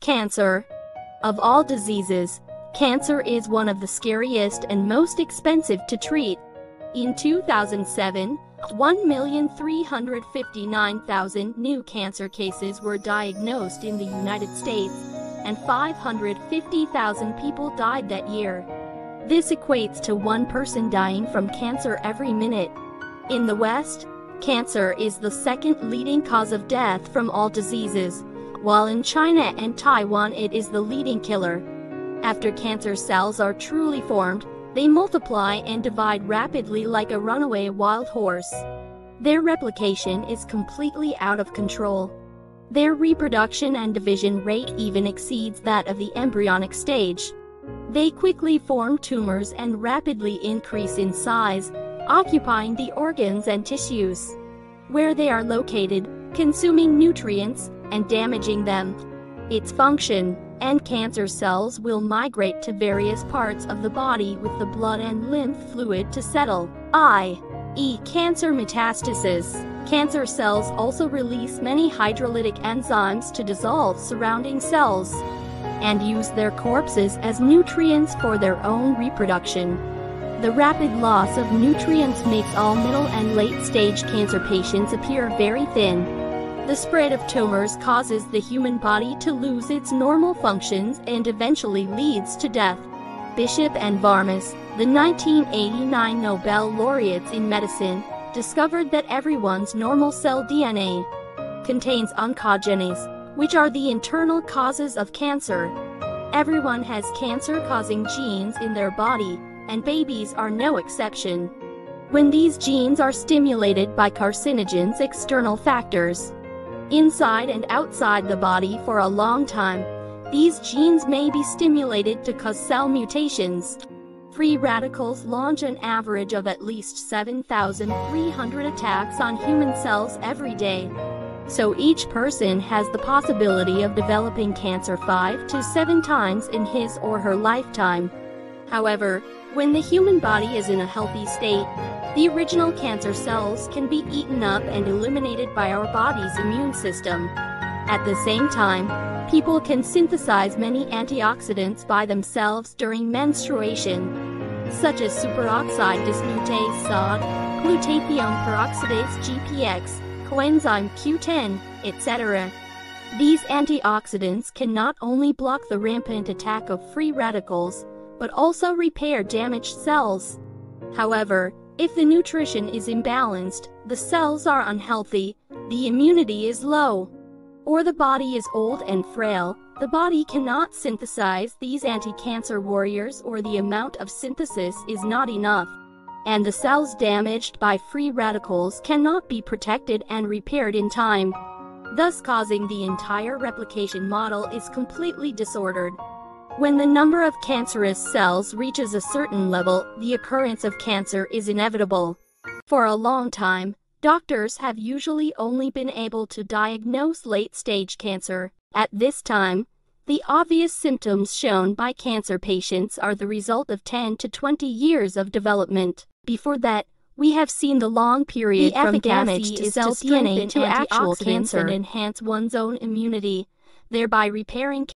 Cancer. Of all diseases, cancer is one of the scariest and most expensive to treat. In 2007, 1,359,000 new cancer cases were diagnosed in the United States, and 550,000 people died that year. This equates to one person dying from cancer every minute. In the West, cancer is the second leading cause of death from all diseases, while in China and Taiwan it is the leading killer. After cancer cells are truly formed, they multiply and divide rapidly like a runaway wild horse. Their replication is completely out of control. Their reproduction and division rate even exceeds that of the embryonic stage. They quickly form tumors and rapidly increase in size, occupying the organs and tissues where they are located, consuming nutrients and damaging them. Its function, and cancer cells will migrate to various parts of the body with the blood and lymph fluid to settle, i.e. cancer metastasis. Cancer cells also release many hydrolytic enzymes to dissolve surrounding cells and use their corpses as nutrients for their own reproduction. The rapid loss of nutrients makes all middle and late-stage cancer patients appear very thin. The spread of tumors causes the human body to lose its normal functions and eventually leads to death. Bishop and Varmus, the 1989 Nobel laureates in medicine, discovered that everyone's normal cell DNA contains oncogenes, which are the internal causes of cancer. Everyone has cancer-causing genes in their body, and babies are no exception. When these genes are stimulated by carcinogens, external factors, inside and outside the body for a long time, these genes may be stimulated to cause cell mutations. Free radicals launch an average of at least 7,300 attacks on human cells every day. So each person has the possibility of developing cancer 5 to 7 times in his or her lifetime. However, when the human body is in a healthy state, the original cancer cells can be eaten up and eliminated by our body's immune system. At the same time, people can synthesize many antioxidants by themselves during menstruation, such as superoxide dismutase, SOD, glutathione peroxidase, GPX, coenzyme Q10, etc. These antioxidants can not only block the rampant attack of free radicals, but also repair damaged cells. However, if the nutrition is imbalanced, the cells are unhealthy, the immunity is low, or the body is old and frail, the body cannot synthesize these anti-cancer warriors, or the amount of synthesis is not enough, and the cells damaged by free radicals cannot be protected and repaired in time. Thus causing the entire replication model is completely disordered. When the number of cancerous cells reaches a certain level, the occurrence of cancer is inevitable. For a long time, doctors have usually only been able to diagnose late-stage cancer. At this time, the obvious symptoms shown by cancer patients are the result of 10 to 20 years of development. Before that, we have seen the long period from damage to cell DNA to actual cancer and enhance one's own immunity, thereby repairing